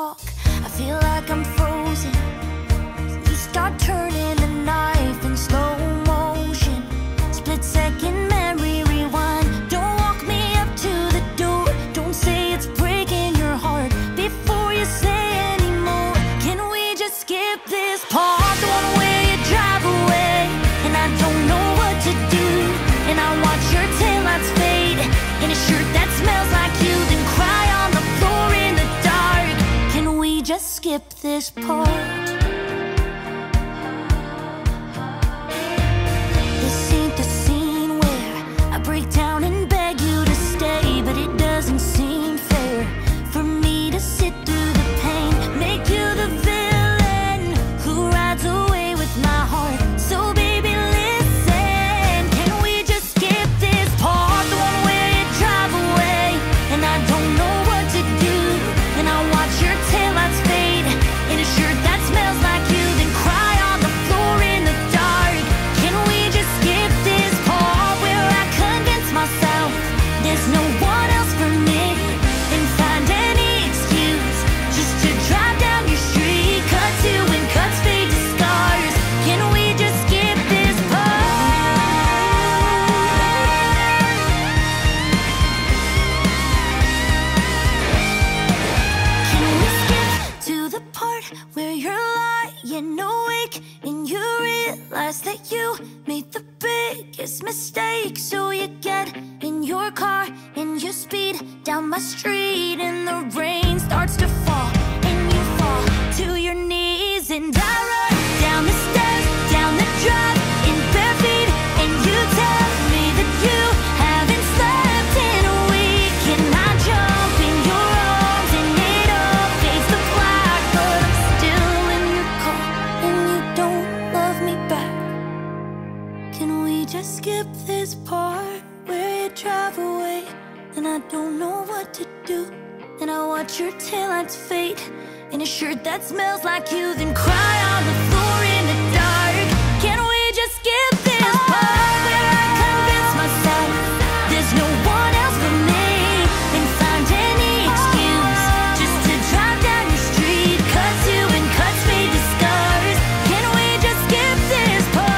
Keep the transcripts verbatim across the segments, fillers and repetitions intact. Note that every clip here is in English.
talk, I feel like I'm frozen. You start turning the knife in slow motion. Split second memory rewind. Don't walk me up to the door. Don't say it's breaking your heart before you say any more. Can we just skip this part? The one where you drive away and I don't know what to do, and I watch your taillights fade in a shirt that smells like you, then cry on the floor in the dark. Can we just skip this part? This ain't the scene where I break down and beg you to stay, but it doesn't seem fair for me to sit through the pain, make you the villain who rides away with my heart. So baby, listen, can we just skip this part? The one where you drive away and I don't know what to do, and I watch your taillights fade in a shirt that smells like you, then cry on the floor in the dark. Can we just skip this part where I convince myself there's no one else for me, and find any excuse just to drive down your street, cut to and cuts fade to scars. Can we just skip this part?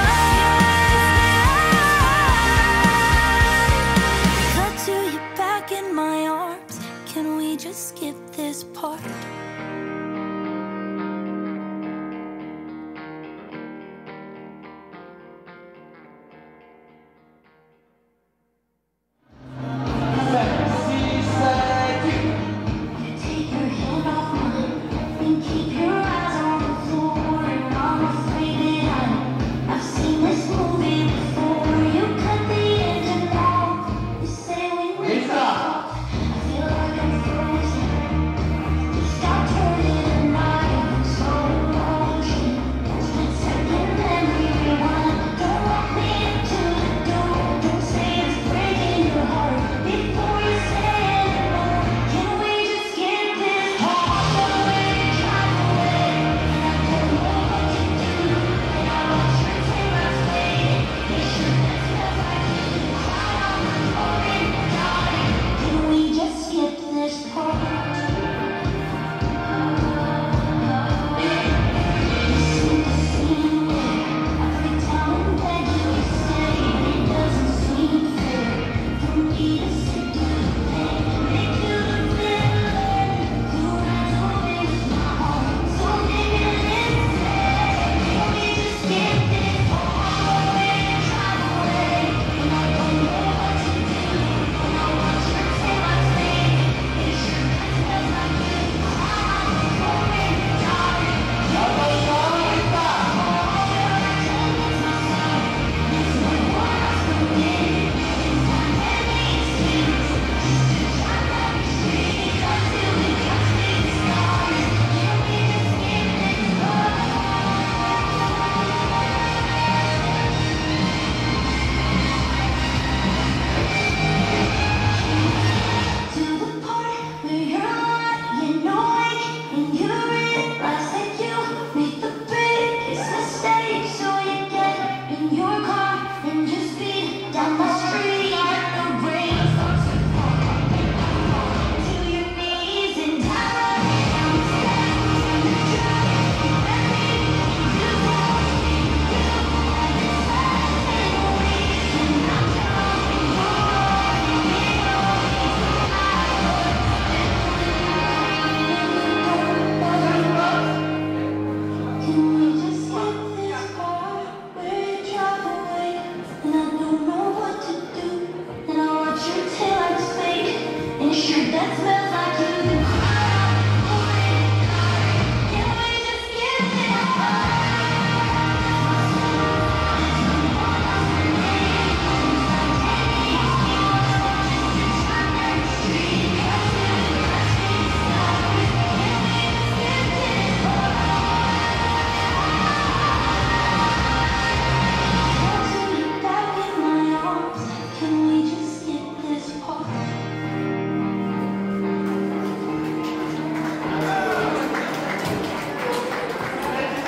Can we skip to the part where you're lying awake and you realize that you made the biggest mistake? So you get in your car and you speed down my street, and the rain starts to fall and you fall to your knees, and I run down the stairs, down the drive in bare feet, and you tell me that you haven't slept in a week, and I jump in your arms and it all fades to black, but I'm still in your car and you don't love me back. Can we just skip this part where you drive away and I don't know what to do, and I watch your taillights fade in a shirt that smells like you, then cry on the floor in the dark? Can we just skip this part where I convince myself there's no one else for me, and find any excuse just to drive down your street, cut to and cuts fade to scars? Can we just skip this part? Cut to you back in my arms. Can we just skip this part?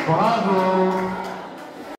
Bravo.